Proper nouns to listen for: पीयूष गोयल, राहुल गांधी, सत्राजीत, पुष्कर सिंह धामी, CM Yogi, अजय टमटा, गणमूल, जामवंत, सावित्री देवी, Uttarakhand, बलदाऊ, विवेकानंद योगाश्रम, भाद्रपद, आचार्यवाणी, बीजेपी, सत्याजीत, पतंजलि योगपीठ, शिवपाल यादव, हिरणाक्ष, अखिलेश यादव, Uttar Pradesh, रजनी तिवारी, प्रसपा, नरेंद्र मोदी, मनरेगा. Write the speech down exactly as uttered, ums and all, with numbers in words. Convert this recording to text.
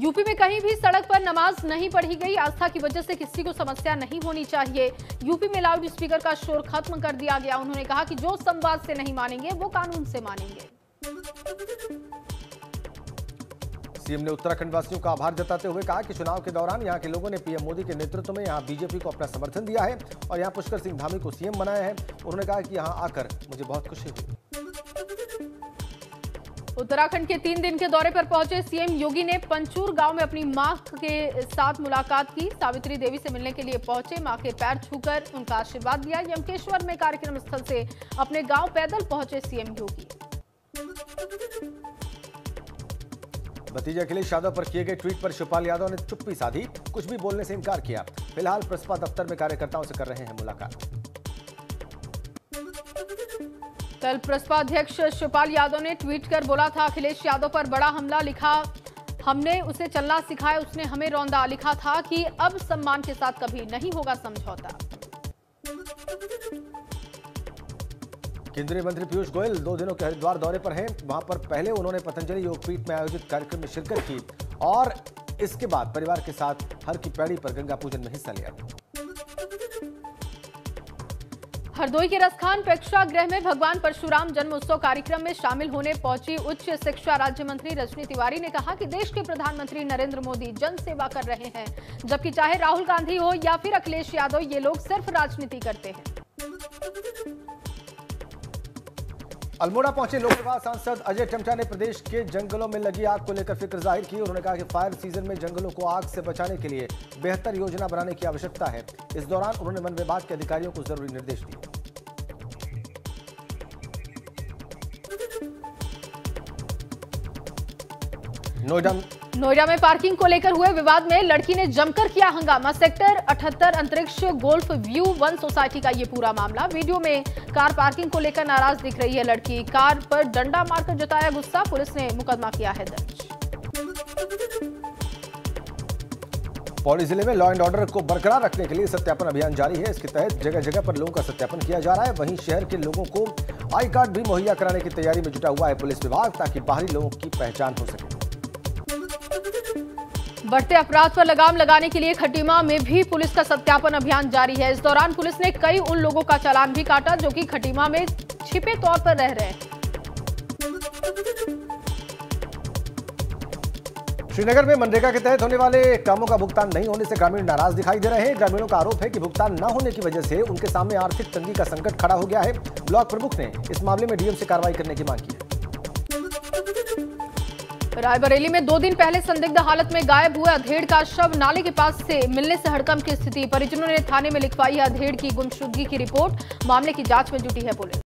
UP में कहीं भी सड़क पर नमाज नहीं पढ़ी गई। आस्था की वजह से किसी को समस्या नहीं होनी चाहिए। यूपी में लाउड स्पीकर का शोर खत्म कर दिया गया। उन्होंने कहा कि जो संवाद से नहीं मानेंगे वो कानून से मानेंगे। सीएम ने उत्तराखंड वासियों का आभार जताते हुए कहा कि चुनाव के दौरान यहां के लोगों ने पीएम मोदी के नेतृत्व में यहां बीजेपी को अपना समर्थन दिया है और यहां पुष्कर सिंह धामी को सीएम बनाया है। उन्होंने कहा कि यहां आकर मुझे बहुत खुशी हुई। उत्तराखंड के तीन दिन के दौरे पर पहुंचे सीएम योगी ने पंचूर गांव में अपनी मां के साथ मुलाकात की। सावित्री देवी से मिलने के लिए पहुंचे, मां के पैर छूकर उनका आशीर्वाद दिया। यमकेश्वर में कार्यक्रम स्थल से अपने गांव पैदल पहुंचे सीएम योगी। भतीजे अखिलेश यादव पर किए गए ट्वीट पर शिवपाल यादव ने चुप्पी साधी, कुछ भी बोलने से इनकार किया। फिलहाल प्रसपा दफ्तर में कार्यकर्ताओं से कर रहे हैं मुलाकात। कल प्रसपा अध्यक्ष शिवपाल यादव ने ट्वीट कर बोला था, अखिलेश यादव पर बड़ा हमला। लिखा, हमने उसे चलना सिखाया, उसने हमें रौंदा। लिखा था कि अब सम्मान के साथ कभी नहीं होगा समझौता। केंद्रीय मंत्री पीयूष गोयल दो दिनों के हरिद्वार दौरे पर हैं। वहां पर पहले उन्होंने पतंजलि योगपीठ में आयोजित कार्यक्रम में शिरकत की और इसके बाद परिवार के साथ हर की पैड़ी पर गंगा पूजन में हिस्सा लिया। हरदोई के रसखान प्रेक्षागृह में भगवान परशुराम जन्मोत्सव कार्यक्रम में शामिल होने पहुंची उच्च शिक्षा राज्य मंत्री रजनी तिवारी ने कहा कि देश के प्रधानमंत्री नरेंद्र मोदी जन सेवा कर रहे हैं, जबकि चाहे राहुल गांधी हो या फिर अखिलेश यादव, ये लोग सिर्फ राजनीति करते हैं। अल्मोड़ा पहुंचे लोकसभा सांसद अजय टमटा ने प्रदेश के जंगलों में लगी आग को लेकर फिक्र जाहिर की। उन्होंने कहा कि फायर सीजन में जंगलों को आग से बचाने के लिए बेहतर योजना बनाने की आवश्यकता है। इस दौरान उन्होंने वन विभाग के अधिकारियों को जरूरी निर्देश दिए। नोएडा नोएडा में पार्किंग को लेकर हुए विवाद में लड़की ने जमकर किया हंगामा। सेक्टर अठहत्तर अंतरिक्ष गोल्फ व्यू वन सोसाइटी का ये पूरा मामला। वीडियो में कार पार्किंग को लेकर नाराज दिख रही है लड़की। कार पर डंडा मारकर जताया गुस्सा। पुलिस ने मुकदमा किया है दर्ज। पौड़ी जिले में लॉ एंड ऑर्डर को बरकरार रखने के लिए सत्यापन अभियान जारी है। इसके तहत जगह जगह पर लोगों का सत्यापन किया जा रहा है। वहीं शहर के लोगों को आई कार्ड भी मुहैया कराने की तैयारी में जुटा हुआ है पुलिस विभाग, ताकि बाहरी लोगों की पहचान हो सके। बढ़ते अपराध पर लगाम लगाने के लिए खटीमा में भी पुलिस का सत्यापन अभियान जारी है। इस दौरान पुलिस ने कई उन लोगों का चालान भी काटा जो कि खटीमा में छिपे तौर पर रह रहे हैं। श्रीनगर में मनरेगा के तहत होने वाले कामों का भुगतान नहीं होने से ग्रामीण नाराज दिखाई दे रहे हैं। ग्रामीणों का आरोप है कि भुगतान न होने की वजह से उनके सामने आर्थिक तंगी का संकट खड़ा हो गया है। ब्लॉक प्रमुख ने इस मामले में डीएम से कार्रवाई करने की मांग की है। रायबरेली में दो दिन पहले संदिग्ध हालत में गायब हुए अधेड़ का शव नाले के पास से मिलने से हड़कंप की स्थिति। परिजनों ने थाने में लिखवाई है अधेड़ की गुमशुदगी की रिपोर्ट। मामले की जांच में जुटी है पुलिस।